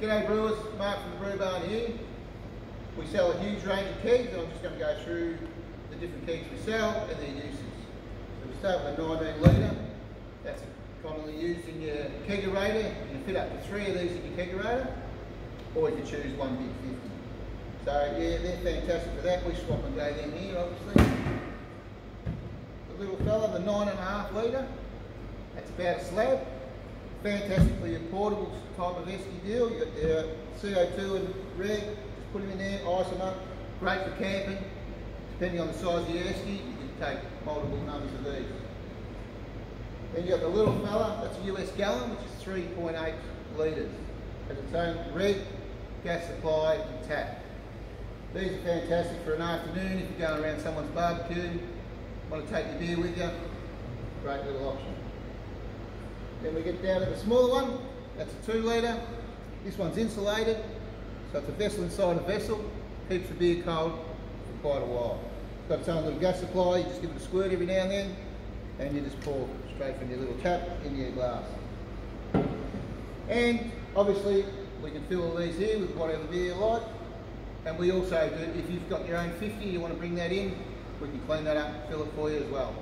G'day Brewers, Mark from the Brew Barn here. We sell a huge range of kegs, and I'm just going to go through the different kegs we sell and their uses. So we start with a 19 litre, that's commonly used in your kegerator. You can fit up to 3 of these in your kegerator, or you can choose one big 50. So yeah, they're fantastic for that. We swap and go them here, obviously. The little fella, the 9.5 litre, that's about a slab. Fantastically a portable type of esky deal. You've got your CO2 and reg, just put them in there, ice them up. Great for camping. Depending on the size of your esky, you can take multiple numbers of these. Then you've got the little fella, that's a US gallon, which is 3.8 litres. Has its own reg, gas supply and tap. These are fantastic for an afternoon if you're going around someone's barbecue, want to take your beer with you. Great little option. Then we get down to the smaller one, that's a 2 litre. This one's insulated, so it's a vessel inside a vessel, keeps the beer cold for quite a while. It's got its own little gas supply, you just give it a squirt every now and then, and you just pour straight from your little tap into your glass. And obviously we can fill all these here with whatever beer you like, and we also do, if you've got your own 50, you want to bring that in, we can clean that up, fill it for you as well.